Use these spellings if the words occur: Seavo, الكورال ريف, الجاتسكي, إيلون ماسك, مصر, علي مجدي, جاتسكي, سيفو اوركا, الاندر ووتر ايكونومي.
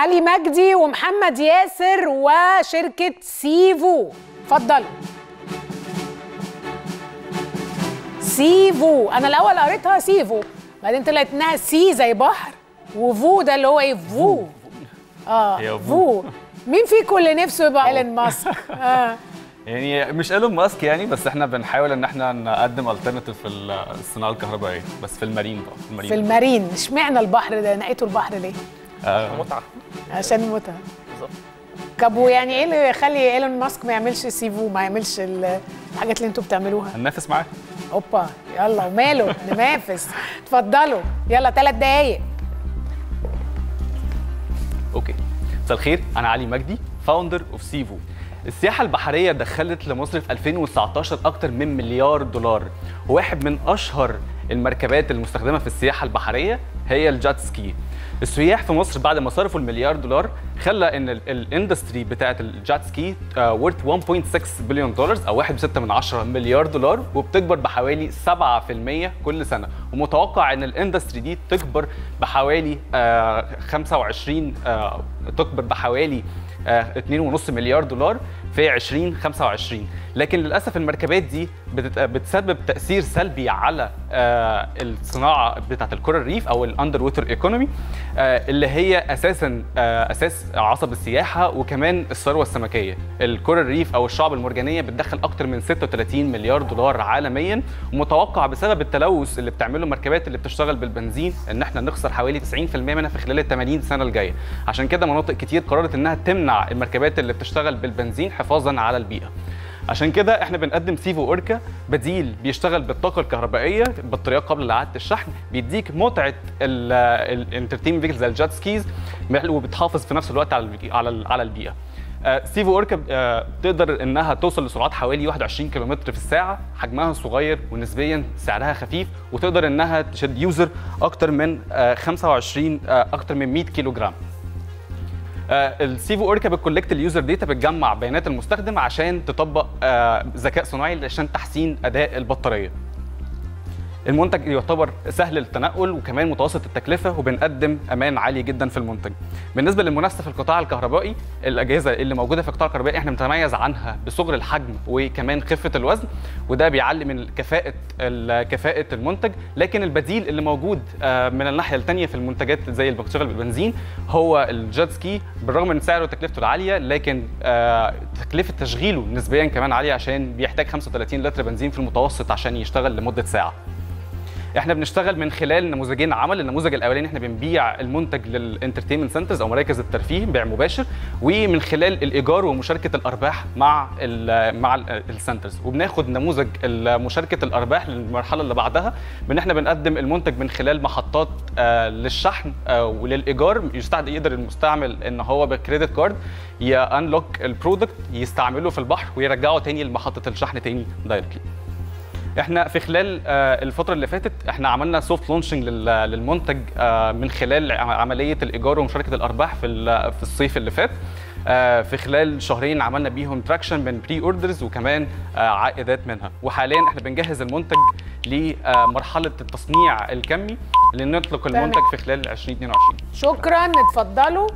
علي مجدي ومحمد ياسر وشركة سيفو. اتفضلوا. سيفو، أنا الأول قريتها سيفو بعدين طلعت إنها سي زي بحر وفو ده اللي هو إيه، فو. اه فو. مين فيكم اللي نفسه يبقى إيلون ماسك؟ يعني مش إيلون ماسك يعني، بس احنا بنحاول ان احنا نقدم التيرناتيف في الصناعه الكهربائيه، بس في المارين بقى. في المارين اشمعنى البحر ده؟ نقيتوا البحر ليه؟ متعه. عشان متعه بالظبط. طب ويعني ايه اللي يخلي إيلون ماسك ما يعملش سيفو، ما يعملش الحاجات اللي انتوا بتعملوها؟ هننافس معاه. اوبا، يلا وماله ننافس. اتفضلوا، يلا 3 دقايق. اوكي، مساء الخير، انا علي مجدي فاوندر اوف سيفو. السياحة البحرية دخلت لمصر في 2019 أكتر من $1 مليار، وواحد من أشهر المركبات المستخدمة في السياحة البحرية هي الجاتسكي. السياح في مصر بعد ما صرفوا $1 مليار خلى إن الاندستري بتاعة الجاتسكي worth $1.6 بليون أو 1.6 مليار دولار، وبتكبر بحوالي 7% كل سنة، ومتوقع إن الاندستري دي تكبر بحوالي 2.5 مليار دولار في 2025. لكن للأسف المركبات دي بتسبب تأثير سلبي على الصناعة بتاعة الكورال ريف أو الاندر ووتر ايكونومي، اللي هي أساساً أساس عصب السياحة وكمان الثروة السمكية. الكورال ريف أو الشعب المرجانية بتدخل أكتر من $36 مليار عالمياً، ومتوقع بسبب التلوث اللي بتعمله المركبات اللي بتشتغل بالبنزين إن احنا نخسر حوالي 90% منها في خلال ال80 سنة الجاية. عشان كده مناطق كتير قررت إنها تمنع المركبات اللي بتشتغل بالبنزين حفاظاً على البيئة. عشان كده احنا بنقدم سيفو اوركا، بديل بيشتغل بالطاقه الكهربائيه، بطاريات قبل اعاده الشحن، بيديك متعه الانترتينمنت فيكلز زي الجات سكيز، وبتحافظ في نفس الوقت على البيئه. سيفو اوركا تقدر انها توصل لسرعات حوالي 21 كيلومتر في الساعه، حجمها صغير ونسبيا سعرها خفيف، وتقدر انها تشد يوزر اكتر من 100 كيلو جرام. السيفو اوركا بتكولكت اليوزر داتا، بتجمع بيانات المستخدم عشان تطبق ذكاء صناعي عشان تحسين اداء البطاريه. المنتج يعتبر سهل التنقل وكمان متوسط التكلفه، وبنقدم امان عالي جدا في المنتج. بالنسبه للمنافسه في القطاع الكهربائي، الاجهزه اللي موجوده في القطاع الكهربائي احنا بنتميز عنها بصغر الحجم وكمان خفه الوزن، وده بيعلي من كفاءه المنتج. لكن البديل اللي موجود من الناحيه الثانيه في المنتجات زي اللي بتشتغل بالبنزين هو الجاتسكي، بالرغم من سعره وتكلفته العاليه، لكن تكلفه تشغيله نسبيا كمان عاليه، عشان بيحتاج 35 لتر بنزين في المتوسط عشان يشتغل لمده ساعه. احنا بنشتغل من خلال نموذجين عمل. النموذج الاولاني احنا بنبيع المنتج للانترتينمنت سنترز او مراكز الترفيه بيع مباشر، ومن خلال الايجار ومشاركه الارباح مع السنترز. وبناخد نموذج مشاركه الارباح للمرحله اللي بعدها، احنا بنقدم المنتج من خلال محطات للشحن وللايجار. يقدر المستعمل ان هو بكريدت كارد يانلوك البرودكت، يستعمله في البحر ويرجعه تاني لمحطه الشحن تاني دايركتلي. احنا في خلال الفتره اللي فاتت احنا عملنا سوفت لونشنج للمنتج من خلال عمليه الايجار ومشاركه الارباح في الصيف اللي فات. في خلال شهرين عملنا بيهم تراكشن من بري اوردرز وكمان عائدات منها. وحاليا احنا بنجهز المنتج لمرحله التصنيع الكمي لنطلق المنتج في خلال 2022. شكرا، اتفضلوا.